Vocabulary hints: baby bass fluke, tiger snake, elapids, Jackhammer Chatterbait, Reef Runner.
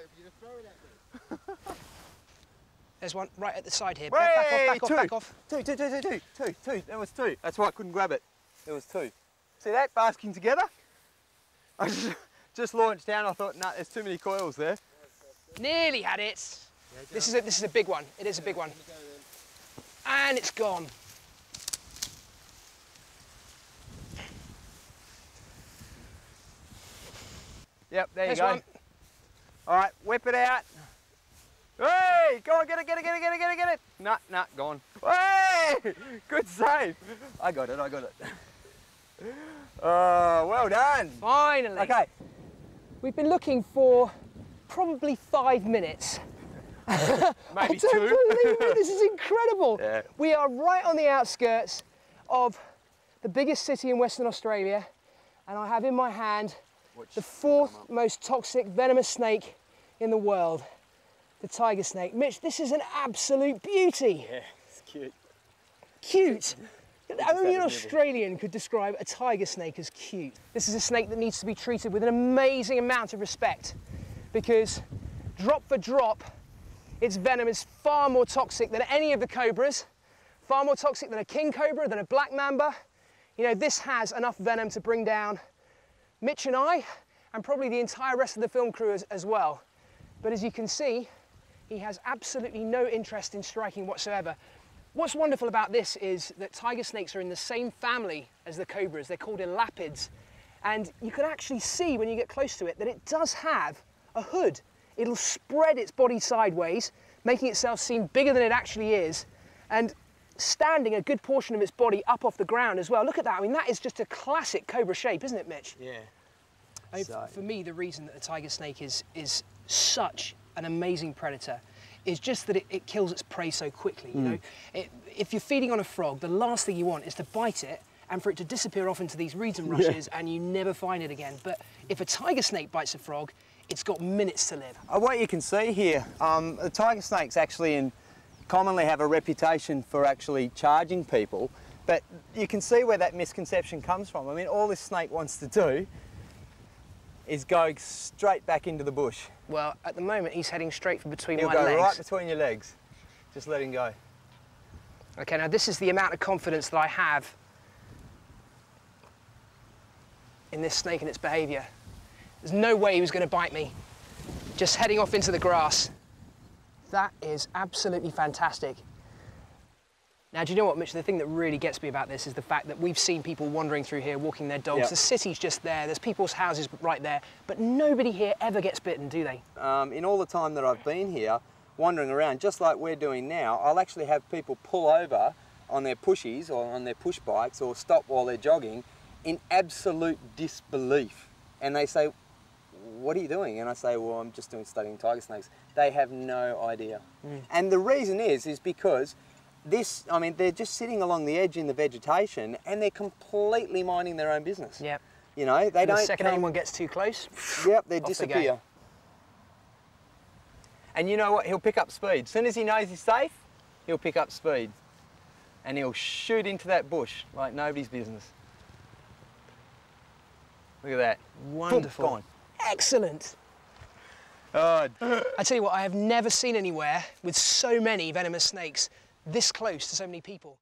it if you just throw it at me. There's one right at the side here. Back off. Two. There was two. That's why I couldn't grab it. There was two. See that? Basking together. I just launched down. I thought, nah, there's too many coils there. Nearly had it. Yeah, this is a big one. It is a big one. And it's gone. Yep, there you go. One. All right, whip it out. Hey, go on, get it. Nah, gone. Hey, good save. I got it. Oh, well done. Finally. Okay. We've been looking for probably 5 minutes. Maybe two. I don't believe it. This is incredible. Yeah. We are right on the outskirts of the biggest city in Western Australia, and I have in my hand the fourth most toxic venomous snake in the world, the tiger snake. Mitch, this is an absolute beauty. Yeah, it's cute. Cute. Only an Australian could describe a tiger snake as cute. This is a snake that needs to be treated with an amazing amount of respect, because drop for drop, its venom is far more toxic than any of the cobras, far more toxic than a king cobra, than a black mamba. You know, this has enough venom to bring down Mitch and I, and probably the entire rest of the film crew as well. But as you can see, he has absolutely no interest in striking whatsoever. What's wonderful about this is that tiger snakes are in the same family as the cobras. They're called elapids. And you can actually see when you get close to it that it does have a hood. It'll spread its body sideways, making itself seem bigger than it actually is, and standing a good portion of its body up off the ground as well. Look at that. I mean, that is just a classic cobra shape, isn't it, Mitch? Yeah. I mean, for me, the reason that the tiger snake is such an amazing predator is just that it kills its prey so quickly. You know, if you're feeding on a frog, the last thing you want is to bite it and for it to disappear off into these reeds and rushes and you never find it again. But if a tiger snake bites a frog, it's got minutes to live. What you can see here, the tiger snake's actually commonly have a reputation for actually charging people, but you can see where that misconception comes from. I mean, all this snake wants to do is go straight back into the bush. Well, at the moment, he's heading straight for between my legs. He'll go right between your legs. Just let him go. Okay, now this is the amount of confidence that I have in this snake and its behaviour. There's no way he was going to bite me. Just heading off into the grass. That is absolutely fantastic. Now, do you know what, Mitch? The thing that really gets me about this is the fact that we've seen people wandering through here, walking their dogs. Yep. The city's just there. There's people's houses right there. But nobody here ever gets bitten, do they? In all the time that I've been here, wandering around, just like we're doing now, I'll actually have people pull over on their pushies or on their push bikes or stop while they're jogging in absolute disbelief. And they say, what are you doing? And I say, well, I'm just studying tiger snakes. They have no idea. And the reason is because this, I mean, they're just sitting along the edge in the vegetation and they're completely minding their own business. Yep. You know, they don't... The second anyone gets too close, yep, they disappear. And you know what? He'll pick up speed. As soon as he knows he's safe, he'll pick up speed. And he'll shoot into that bush like nobody's business. Look at that. Wonderful. Boom, gone. Excellent. I tell you what, I have never seen anywhere with so many venomous snakes this close to so many people.